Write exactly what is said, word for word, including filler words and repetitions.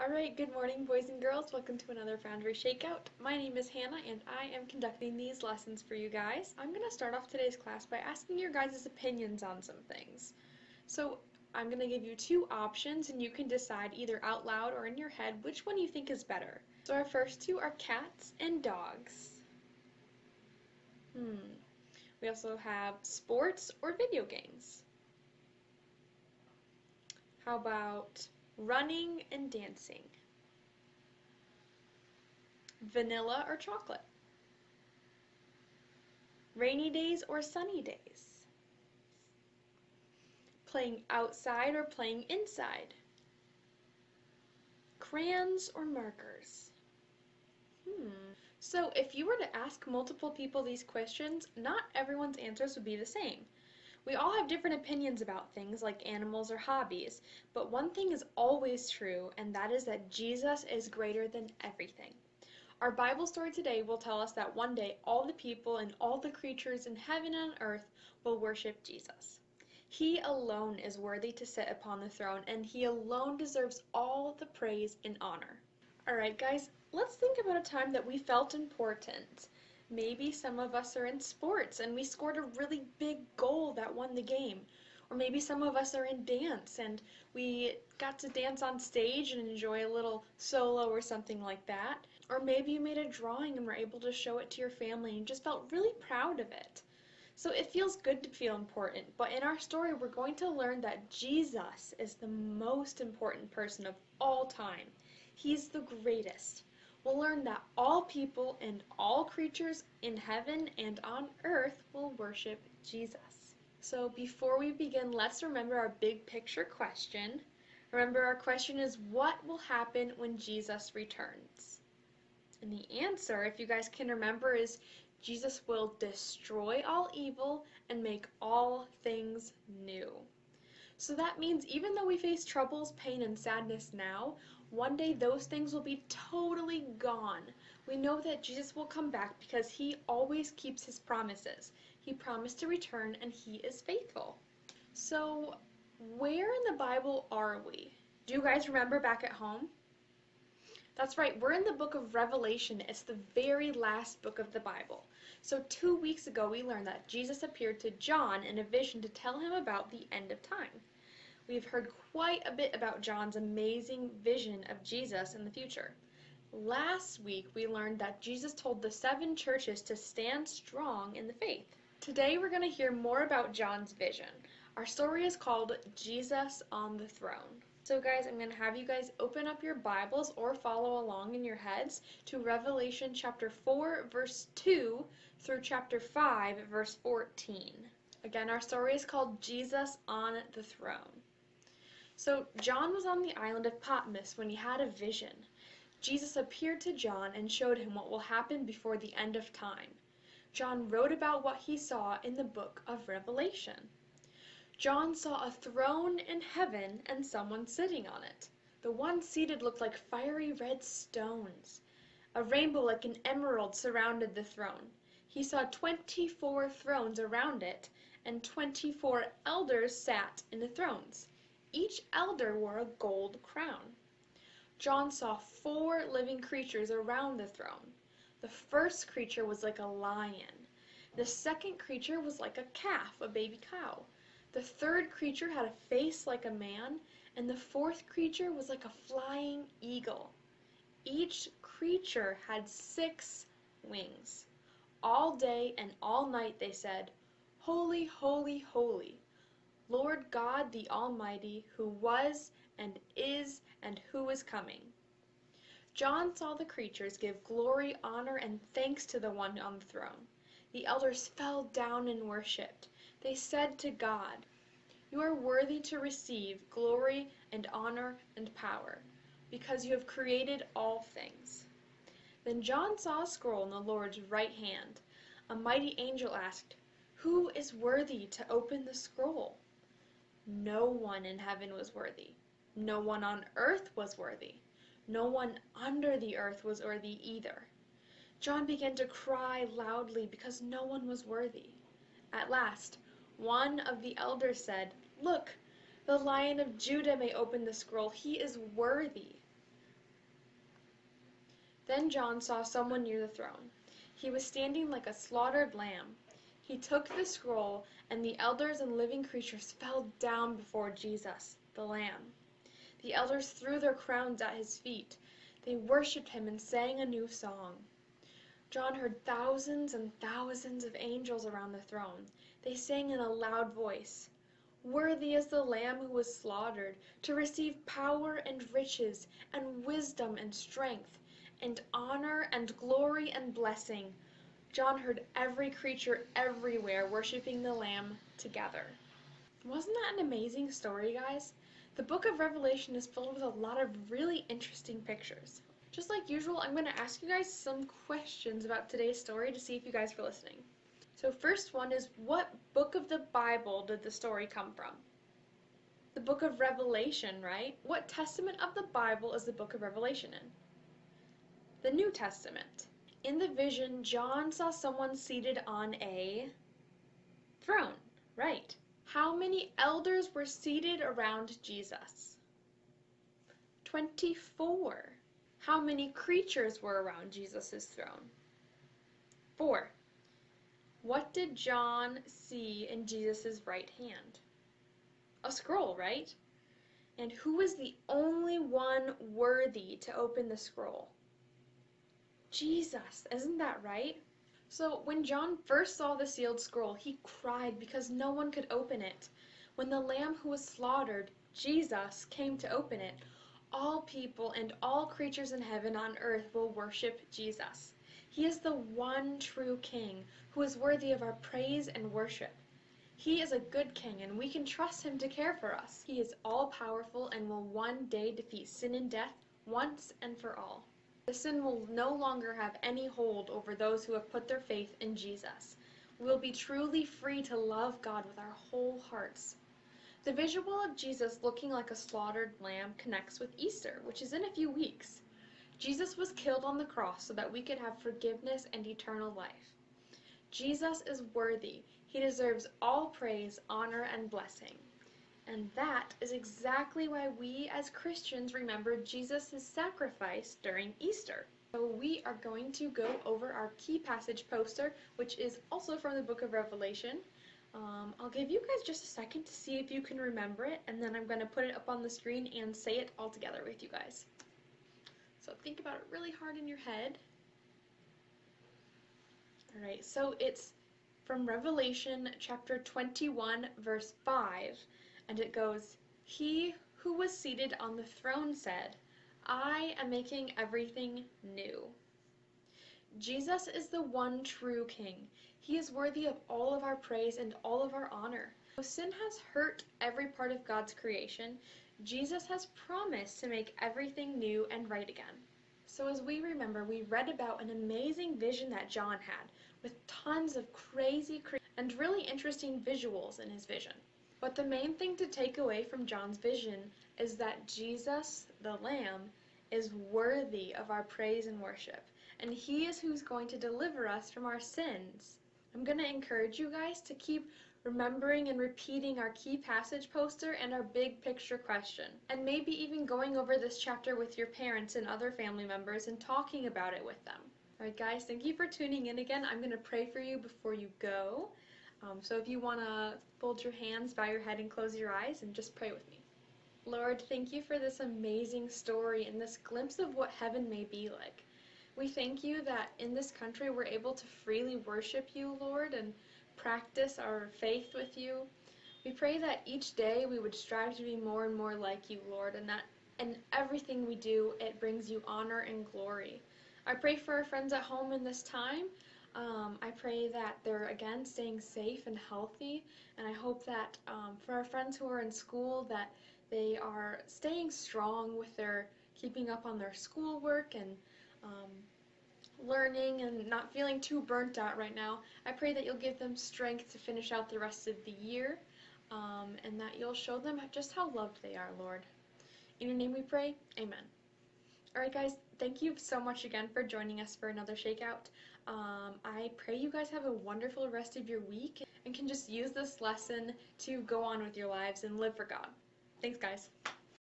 Alright, good morning boys and girls. Welcome to another Foundry ShakeOut. My name is Hannah and I am conducting these lessons for you guys. I'm going to start off today's class by asking your guys' opinions on some things. So I'm going to give you two options and you can decide either out loud or in your head which one you think is better. So our first two are cats and dogs. Hmm. We also have sports or video games. How about running and dancing? Vanilla or chocolate? Rainy days or sunny days? Playing outside or playing inside? Crayons or markers? Hmm. So if you were to ask multiple people these questions, not everyone's answers would be the same. We all have different opinions about things like animals or hobbies, but one thing is always true, and that is that Jesus is greater than everything. Our Bible story today will tell us that one day all the people and all the creatures in heaven and earth will worship Jesus. He alone is worthy to sit upon the throne, and he alone deserves all the praise and honor. Alright guys, let's think about a time that we felt important. Maybe some of us are in sports and we scored a really big goal that won the game. Or maybe some of us are in dance and we got to dance on stage and enjoy a little solo or something like that. Or maybe you made a drawing and were able to show it to your family and just felt really proud of it. So it feels good to feel important, but in our story we're going to learn that Jesus is the most important person of all time. He's the greatest. We'll learn that all people and all creatures in heaven and on earth will worship Jesus. So before we begin, let's remember our big picture question. Remember, our question is, what will happen when Jesus returns? And the answer, if you guys can remember, is Jesus will destroy all evil and make all things new. So that means even though we face troubles, pain, and sadness now, one day those things will be totally gone. We know that Jesus will come back because he always keeps his promises. He promised to return and he is faithful. So where in the Bible are we? Do you guys remember back at home? That's right, we're in the book of Revelation. It's the very last book of the Bible. So two weeks ago we learned that Jesus appeared to John in a vision to tell him about the end of time. We've heard quite a bit about John's amazing vision of Jesus in the future. Last week we learned that Jesus told the seven churches to stand strong in the faith. Today we're going to hear more about John's vision. Our story is called Jesus on the Throne. So guys, I'm going to have you guys open up your Bibles or follow along in your heads to Revelation chapter four verse two through chapter five verse fourteen. Again, our story is called Jesus on the Throne. So John was on the island of Patmos when he had a vision. Jesus appeared to John and showed him what will happen before the end of time. John wrote about what he saw in the book of Revelation. John saw a throne in heaven and someone sitting on it. The one seated looked like fiery red stones. A rainbow like an emerald surrounded the throne. He saw twenty-four thrones around it, and twenty-four elders sat in the thrones. Each elder wore a gold crown. John saw four living creatures around the throne. The first creature was like a lion. The second creature was like a calf, a baby cow. The third creature had a face like a man, and the fourth creature was like a flying eagle. Each creature had six wings. All day and all night they said, "Holy, holy, holy, Lord God the Almighty, who was and is and who is coming." John saw the creatures give glory, honor, and thanks to the one on the throne. The elders fell down and worshipped. They said to God, "You are worthy to receive glory and honor and power, because you have created all things." Then John saw a scroll in the Lord's right hand. A mighty angel asked, "Who is worthy to open the scroll?" No one in heaven was worthy. No one on earth was worthy. No one under the earth was worthy either. John began to cry loudly because no one was worthy. At last, one of the elders said, "Look, the Lion of Judah may open the scroll. He is worthy." Then John saw someone near the throne. He was standing like a slaughtered lamb. He took the scroll, and the elders and living creatures fell down before Jesus, the Lamb. The elders threw their crowns at his feet. They worshipped him and sang a new song. John heard thousands and thousands of angels around the throne. They sang in a loud voice, "Worthy is the Lamb who was slaughtered, to receive power and riches and wisdom and strength, and honor and glory and blessing." John heard every creature everywhere worshiping the Lamb together. Wasn't that an amazing story, guys? The book of Revelation is filled with a lot of really interesting pictures. Just like usual, I'm going to ask you guys some questions about today's story to see if you guys were listening. So first one is, what book of the Bible did the story come from? The book of Revelation, right? What testament of the Bible is the book of Revelation in? The New Testament. In the vision, John saw someone seated on a throne, right? How many elders were seated around Jesus? twenty-four. How many creatures were around Jesus' throne? Four. What did John see in Jesus' right hand? A scroll, right? And who was the only one worthy to open the scroll? Jesus, isn't that right? So when John first saw the sealed scroll, he cried because no one could open it. When the Lamb who was slaughtered, Jesus, came to open it, all people and all creatures in heaven on earth will worship Jesus. He is the one true King who is worthy of our praise and worship. He is a good King, and we can trust him to care for us. He is all-powerful and will one day defeat sin and death once and for all. The sin will no longer have any hold over those who have put their faith in Jesus. We will be truly free to love God with our whole hearts. The visual of Jesus looking like a slaughtered lamb connects with Easter, which is in a few weeks. Jesus was killed on the cross so that we could have forgiveness and eternal life. Jesus is worthy. He deserves all praise, honor, and blessing. And that is exactly why we as Christians remember Jesus' sacrifice during Easter. So we are going to go over our key passage poster, which is also from the book of Revelation. Um, I'll give you guys just a second to see if you can remember it, and then I'm going to put it up on the screen and say it all together with you guys. So think about it really hard in your head. Alright, so it's from Revelation chapter twenty-one, verse five. And it goes, "He who was seated on the throne said, 'I am making everything new.'" Jesus is the one true King. He is worthy of all of our praise and all of our honor. Though sin has hurt every part of God's creation, Jesus has promised to make everything new and right again. So as we remember, we read about an amazing vision that John had, with tons of crazy cre- and really interesting visuals in his vision. But the main thing to take away from John's vision is that Jesus, the Lamb, is worthy of our praise and worship, and he is who's going to deliver us from our sins. I'm going to encourage you guys to keep remembering and repeating our key passage poster and our big picture question, and maybe even going over this chapter with your parents and other family members and talking about it with them. Alright guys, thank you for tuning in again. I'm going to pray for you before you go. Um, so if you want to fold your hands, bow your head, and close your eyes, and just pray with me. Lord, thank you for this amazing story and this glimpse of what heaven may be like. We thank you that in this country we're able to freely worship you, Lord, and practice our faith with you. We pray that each day we would strive to be more and more like you, Lord, and that in everything we do, it brings you honor and glory. I pray for our friends at home in this time. Um, I pray that they're again staying safe and healthy, and I hope that um, for our friends who are in school, that they are staying strong with their keeping up on their schoolwork and um, learning and not feeling too burnt out right now. I pray that you'll give them strength to finish out the rest of the year, um, and that you'll show them just how loved they are, Lord. In your name we pray, amen. Alright guys, thank you so much again for joining us for another Shakeout. Um, I pray you guys have a wonderful rest of your week and can just use this lesson to go on with your lives and live for God. Thanks guys.